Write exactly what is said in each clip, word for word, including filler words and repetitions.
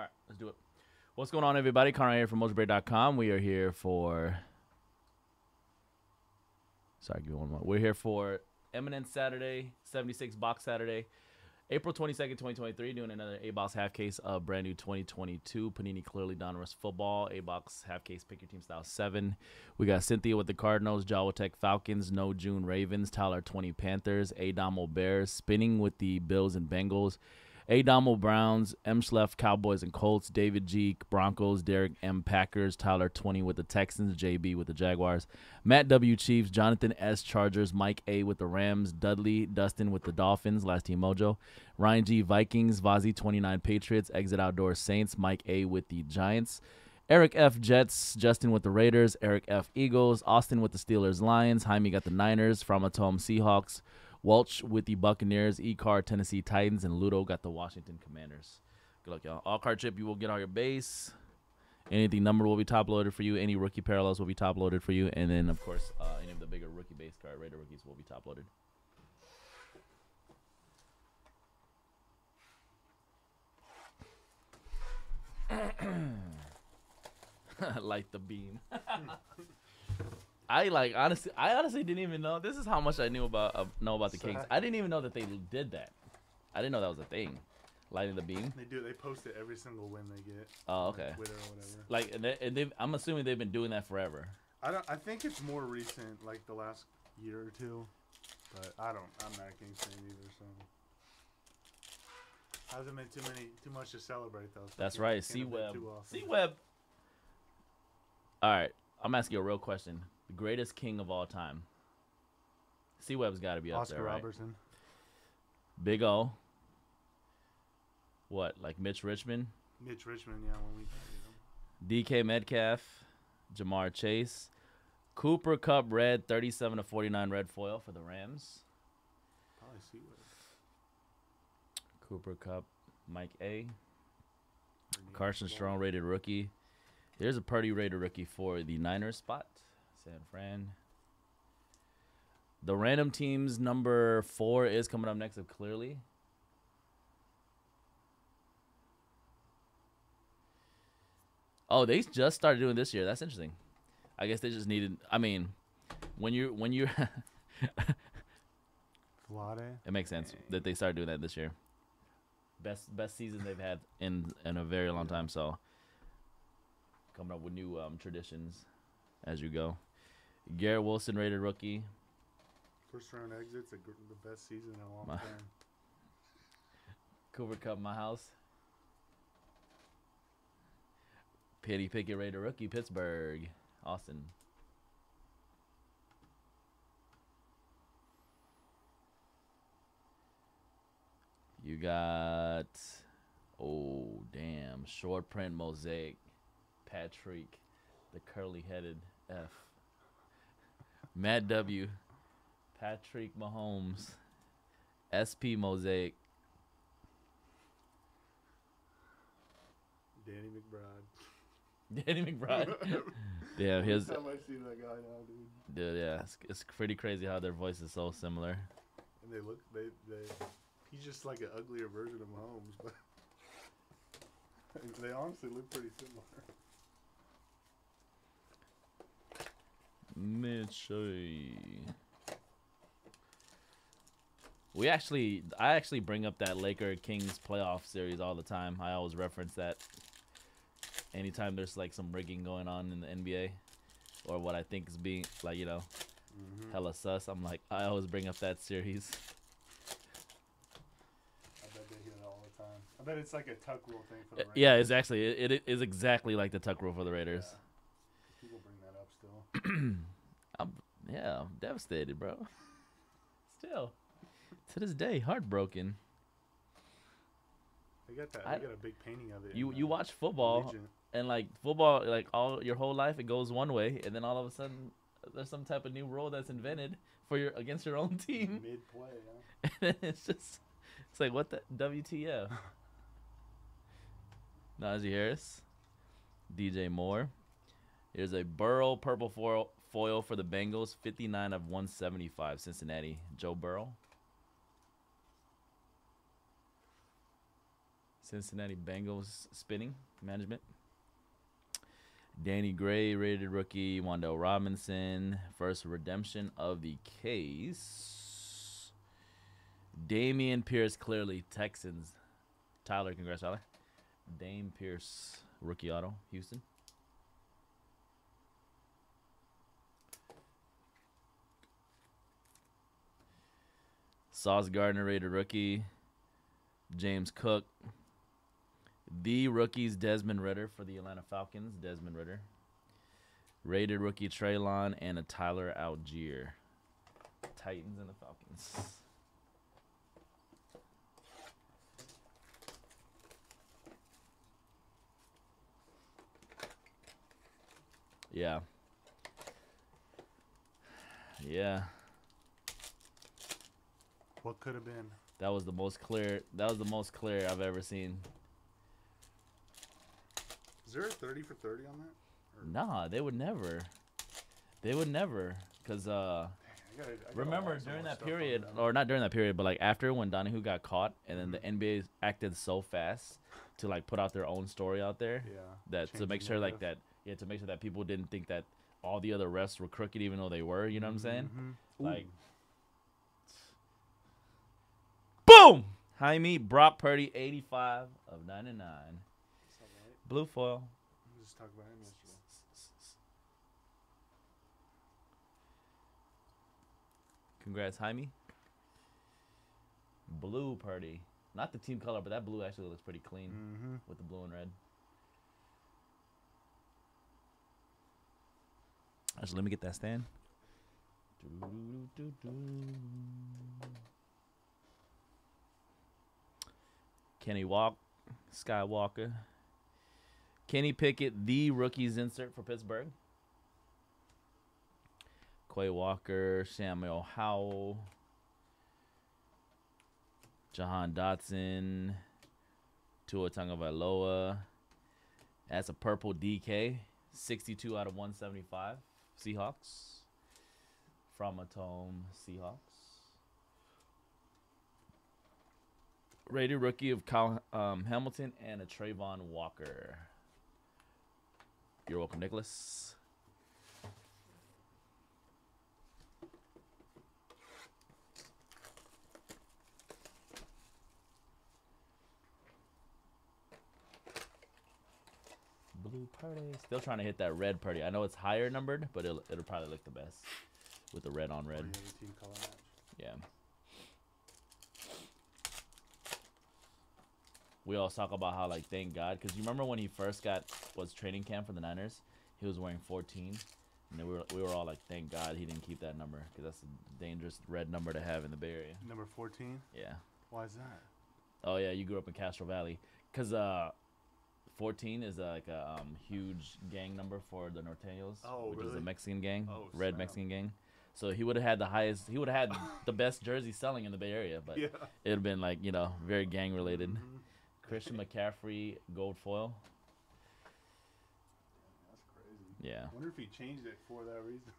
All right, let's do it. What's going on, everybody? Connor here from Mojobreak dot com. We are here for... Sorry, give me one more. We're here for Eminence Saturday, seventy-six Box Saturday, April twenty-second, twenty twenty-three. Doing another eight box half case of brand new twenty twenty-two Panini Clearly Donruss Football. eight box half case, pick your team style seven. We got Cynthia with the Cardinals, Jawatech Falcons, No June Ravens, Tyler twenty Panthers, Adamo Bears, Spinning with the Bills and Bengals, Adamo Browns, M. Schleff, Cowboys and Colts, David G, Broncos, Derek M, Packers, Tyler twenty with the Texans, J B with the Jaguars, Matt W, Chiefs, Jonathan S, Chargers, Mike A with the Rams, Dudley, Dustin with the Dolphins, Last Team Mojo, Ryan G, Vikings, Vazi twenty-nine, Patriots, Exit Outdoor, Saints, Mike A with the Giants, Eric F, Jets, Justin with the Raiders, Eric F, Eagles, Austin with the Steelers, Lions, Jaime got the Niners, Framatome, Seahawks, Welch with the Buccaneers, E-Car, Tennessee Titans, and Ludo got the Washington Commanders. Good luck, y'all. All card chip, you will get all your base. Anything numbered will be top-loaded for you. Any rookie parallels will be top-loaded for you. And then, of course, uh, any of the bigger rookie base card, Raider rookies will be top-loaded. Light the beam. I like honestly, I honestly didn't even know. This is how much I knew about uh, know about the Sorry. Kings. I didn't even know that they did that. I didn't know that was a thing. Lighting the beam. They do. They post it every single win they get. Oh, okay. Like Twitter or whatever. Like, and they, and they've, I'm assuming they've been doing that forever. I don't. I think it's more recent, like the last year or two. But I don't. I'm not a Kings fan either, so. Hasn't been too many, too much to celebrate though. That's right. C-Webb. C-Webb. All right. I'm asking you a real question. The greatest king of all time. C-Webb's got to be up Oscar there, right? Oscar Robertson. Big O. What, like Mitch Richmond? Mitch Richmond, yeah. When we D K Metcalf, Jamar Chase, Cooper Kupp red, thirty-seven of forty-nine red foil for the Rams. Probably C-Webb. Cooper Kupp, Mike A. Carson Strong rated rookie. There's a Purdy rated rookie for the Niners spot. San Fran. The random teams number four is coming up next of Clearly. Oh, they just started doing this year. That's interesting. I guess they just needed. I mean, when you when you. It makes sense that they started doing that this year. Best best season they've had in in a very long time. So coming up with new um, traditions as you go. Garrett Wilson rated rookie. First round exits, the best season in a long my time. Cooper Kupp, my house. Kenny Pickett rated rookie, Pittsburgh, Austin. You got, oh damn, short print mosaic, Patrick, the curly-headed F. Matt W. Patrick Mahomes. S P Mosaic. Danny McBride. Danny McBride. Yeah, his. That guy now, dude. Dude, yeah, it's, it's pretty crazy how their voice is so similar. And they look, they, they. He's just like an uglier version of Mahomes, but they honestly look pretty similar. Mitchie. We actually, I actually bring up that Laker Kings playoff series all the time. I always reference that anytime there's like some rigging going on in the N B A or what I think is being like, you know, mm-hmm. hella sus. I'm like, I always bring up that series. I bet they hear that all the time. I bet it's like a tuck rule thing for the Raiders. Yeah, it's actually, it, it is exactly like the tuck rule for the Raiders. Yeah. People bring that up still. I'm, yeah, I'm devastated, bro. Still, to this day, heartbroken. They got that. I, they got a big painting of it. You you watch football Legion. and like football like all your whole life it goes one way, and then all of a sudden there's some type of new rule that's invented for your against your own team. Mid play, huh? And then it's just it's like what the W T F? Najee Harris, D J Moore. Here's a Burrow purple foil for the Bengals, fifty-nine of one seventy-five, Cincinnati, Joe Burrow. Cincinnati Bengals spinning management. Danny Gray, rated rookie. Wan'Dale Robinson, first redemption of the case. Dameon Pierce, clearly Texans. Tyler, congrats, Tyler. Dame Pierce, rookie auto, Houston. Sauce Gardner, rated rookie. James Cook. The rookies, Desmond Ridder for the Atlanta Falcons. Desmond Ridder. Rated rookie, Treylon, and a Tyler Algier. Titans and the Falcons. Yeah. Yeah. What could have been? That was the most clear. That was the most clear I've ever seen. Is there a thirty for thirty on that? Or? Nah, they would never. They would never. Because uh, Dang, I gotta, I gotta remember during that period, that or not during that period, but like after when Donahue got caught, and then mm-hmm. the N B A acted so fast to like put out their own story out there. Yeah. That to make sure like life. that. Yeah, to make sure that people didn't think that all the other refs were crooked, even though they were. You know what I'm saying? Mm-hmm. Like. Boom! Jaime Brock Purdy, eighty-five of ninety-nine. Blue foil. We just talked about him yesterday. Congrats, Jaime. Blue Purdy. Not the team color, but that blue actually looks pretty clean mm-hmm. with the blue and red. Actually, let me get that stand. Do, do, do, do. Kenny Walk, Skywalker. Kenny Pickett, the rookies insert for Pittsburgh. Quay Walker, Samuel Howell. Jahan Dotson. Tua Tagovailoa. That's a purple D K. sixty-two out of one seventy-five. Seahawks. Framatome, Seahawks. Rated rookie of Kyle um, Hamilton and a Trayvon Walker. You're welcome, Nicholas. Blue Purdy. Still trying to hit that red Purdy. I know it's higher numbered, but it'll, it'll probably look the best with the red on red. Yeah. We all talk about how, like, thank God. Because you remember when he first got, was training camp for the Niners? He was wearing fourteen. And then we were, we were all like, thank God he didn't keep that number. Because that's a dangerous red number to have in the Bay Area. Number fourteen? Yeah. Why is that? Oh, yeah. You grew up in Castro Valley. Because uh, fourteen is, uh, like, a um, huge gang number for the Norteños. Oh, Which really? is a Mexican gang. Oh, red snap. Mexican gang. So he would have had the highest, he would have had the best jersey selling in the Bay Area. But yeah. it would have been, like, you know, very gang-related. Mm-hmm. Christian McCaffrey, gold foil. That's crazy. Yeah. I wonder if he changed it for that reason.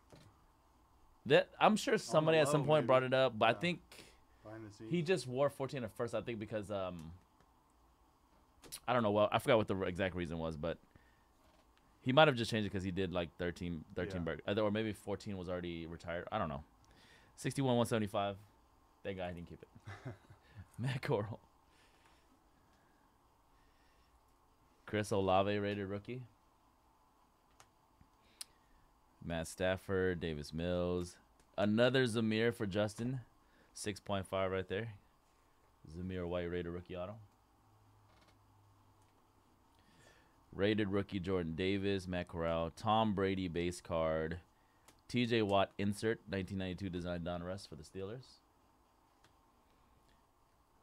That I'm sure somebody low, at some point maybe. brought it up, but yeah. I think he just wore fourteen at first, I think, because um, I don't know. Well, I forgot what the exact reason was, but he might have just changed it because he did like thirteen, thirteen yeah. Berg, or maybe fourteen was already retired. I don't know. sixty-one, one seventy-five. That guy didn't keep it. Matt Corral. Chris Olave, rated rookie. Matt Stafford, Davis Mills. Another Zamir for Justin. six point five right there. Zamir White, rated rookie auto. Rated rookie, Jordan Davis, Matt Corral. Tom Brady, base card. T J Watt, insert. nineteen ninety-two design, Donruss for the Steelers.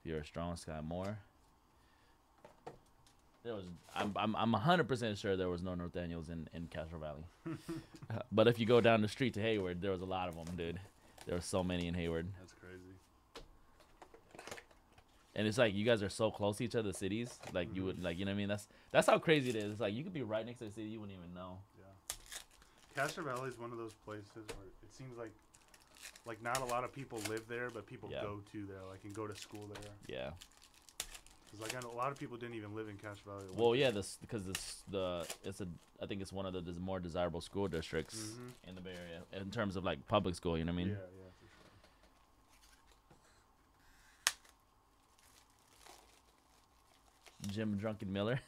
Pierre Strong, Sky Moore. There was, I'm I'm I'm one hundred percent sure there was no Norteños in, in Castro Valley. uh, but if you go down the street to Hayward, there was a lot of them, dude. There were so many in Hayward. That's crazy. And it's like you guys are so close to each other's cities. Like mm-hmm. you would like you know what I mean? That's that's how crazy it is. It's like you could be right next to the city, you wouldn't even know. Yeah. Castro Valley is one of those places where it seems like like not a lot of people live there, but people yeah. go to there, like and go to school there. Yeah. Because like a lot of people didn't even live in Cache Valley. Well, yeah, this because this the it's a I think it's one of the des more desirable school districts mm-hmm. in the Bay Area in terms of like public school. You know what I mean? Yeah, yeah, for sure. Jim Drunken Miller.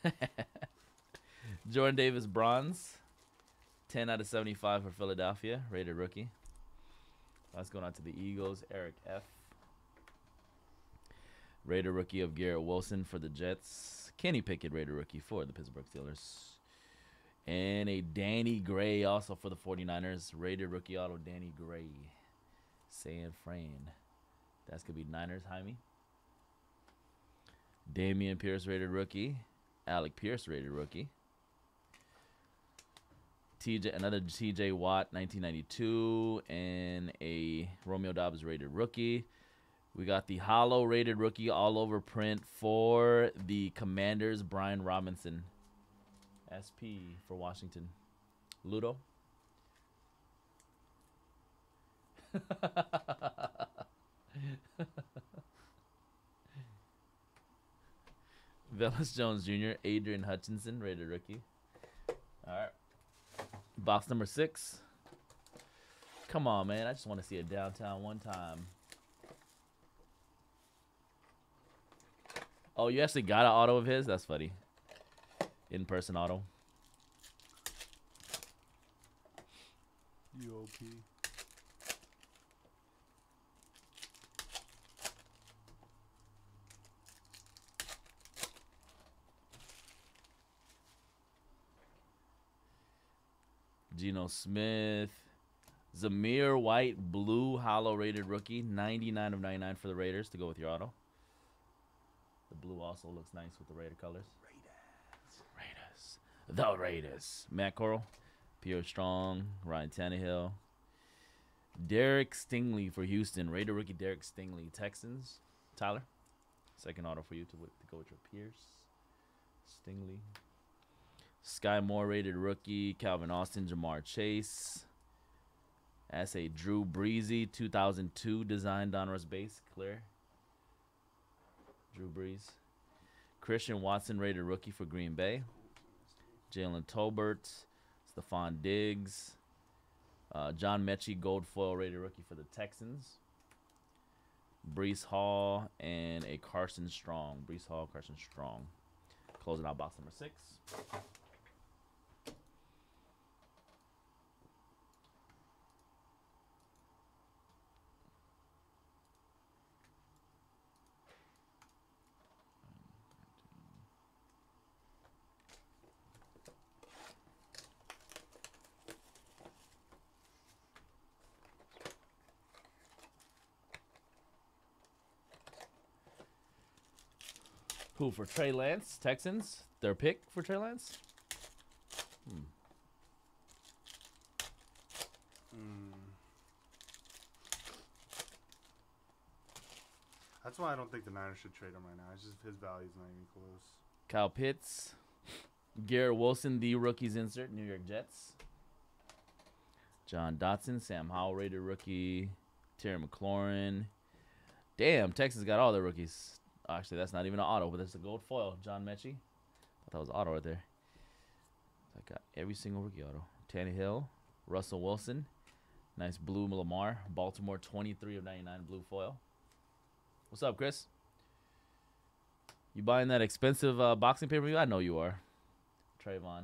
Jordan Davis bronze. ten out of seventy-five for Philadelphia. Rated rookie. That's going out to the Eagles. Eric F. Rated rookie of Garrett Wilson for the Jets. Kenny Pickett, rated rookie for the Pittsburgh Steelers. And a Danny Gray also for the forty-niners. Rated rookie auto Danny Gray. San Fran. That's going to be Niners, Jaime. Dameon Pierce, rated rookie. Alec Pierce, rated rookie. T J, another T J Watt, nineteen ninety-two. And a Romeo Doubs, rated rookie. We got the hollow, rated rookie, all over print for the Commanders, Brian Robinson. S P for Washington. Ludo. Velus Jones Junior, Adrian Hutchinson, rated rookie. All right. Box number six. Come on, man. I just want to see a downtown one time. Oh, you actually got an auto of his? That's funny. In-person auto. U O P. Geno Smith, Zamir White, blue hollow rated rookie, ninety-nine of ninety-nine for the Raiders to go with your auto. The blue also looks nice with the Raider colors. Raiders, Raiders, the Raiders. Matt Corral, Pierre Strong, Ryan Tannehill, Derek Stingley for Houston, Raider rookie Derek Stingley, Texans. Tyler, second auto for you to, to go with your Pierce, Stingley. Sky Moore, rated rookie. Calvin Austin, Jamar Chase. That's a Drew Breezy, two thousand two design, Donruss base, clear. Drew Brees. Christian Watson, rated rookie for Green Bay. Jalen Tolbert, Stephon Diggs. Uh, John Metchie, gold foil, rated rookie for the Texans. Breece Hall and a Carson Strong. Breece Hall, Carson Strong. Closing out box number six. Who for Trey Lance, Texans, their pick for Trey Lance? Hmm. Mm. That's why I don't think the Niners should trade him right now. It's just his value's not even close. Kyle Pitts, Garrett Wilson, the rookies insert, New York Jets. John Dotson, Sam Howell, rated rookie, Terry McLaurin. Damn, Texans got all their rookies. Actually, that's not even an auto, but that's a gold foil. John Metchie. I thought that was an auto right there. I got every single rookie auto. Tannehill, Russell Wilson. Nice blue Lamar. Baltimore, twenty-three of ninety-nine blue foil. What's up, Chris? You buying that expensive uh, boxing pay-per-view? I know you are. Trayvon.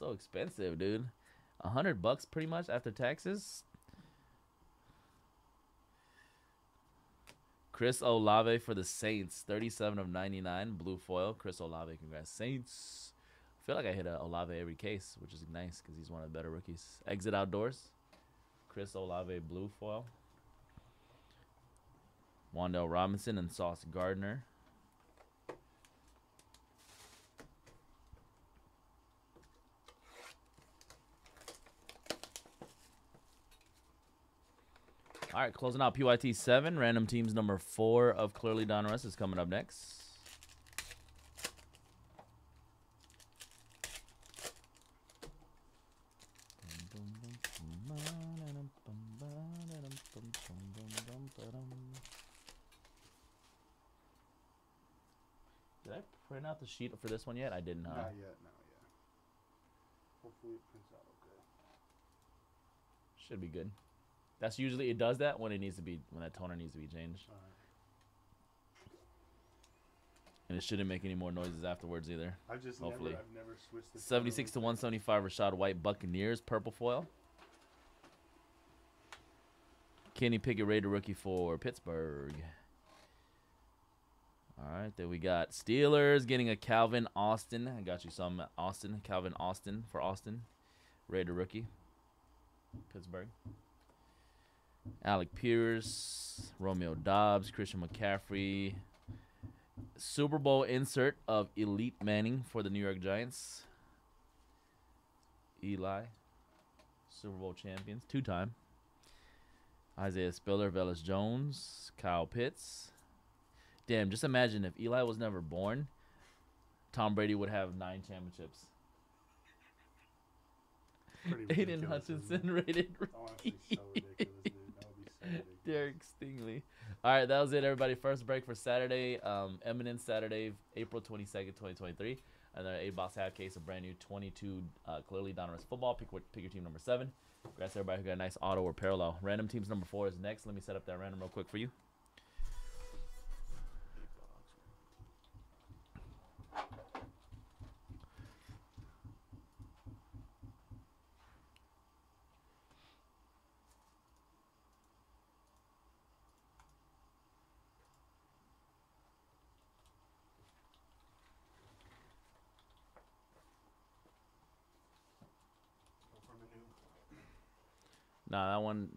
So expensive, dude. A hundred bucks pretty much after taxes. Chris Olave for the Saints, thirty-seven of ninety-nine, blue foil. Chris Olave, congrats, Saints. I feel like I hit a Olave every case, which is nice because he's one of the better rookies. Exit Outdoors, Chris Olave, blue foil. Wan'Dale Robinson and Sauce Gardner. All right, closing out P Y T seven. Random teams number four of Clearly Donruss is coming up next. Did I print out the sheet for this one yet? I didn't. Huh? Not yet. Not yet. Hopefully it prints out okay. Should be good. That's usually it does that when it needs to be when that toner needs to be changed. All right. And it shouldn't make any more noises afterwards either. I just hopefully. Never, I've never switched. The seventy-six to one seventy-five. Rashad White Buccaneers purple foil. Kenny Pickett Raider rookie for Pittsburgh. All right, then we got Steelers getting a Calvin Austin. I got you some Austin. Calvin Austin for Austin. Raider rookie. Pittsburgh. Alec Pierce. Romeo Dobbs. Christian McCaffrey. Super Bowl insert of Elite Manning for the New York Giants. Eli. Super Bowl champions. Two-time. Isaiah Spiller. Velus Jones. Kyle Pitts. Damn, just imagine if Eli was never born, Tom Brady would have nine championships. Aiden Hutchinson rated rookie. So ridiculous, dude. That would be so ridiculous. Derek Stingley. All right, that was it, everybody. First break for Saturday, um, Eminence Saturday, April twenty-second, twenty twenty-three. Another eight-box half case of brand new twenty-two uh, clearly Donruss football. Pick, pick your team number seven. Congrats to everybody who got a nice auto or parallel. Random teams number four is next. Let me set up that random real quick for you. No, that one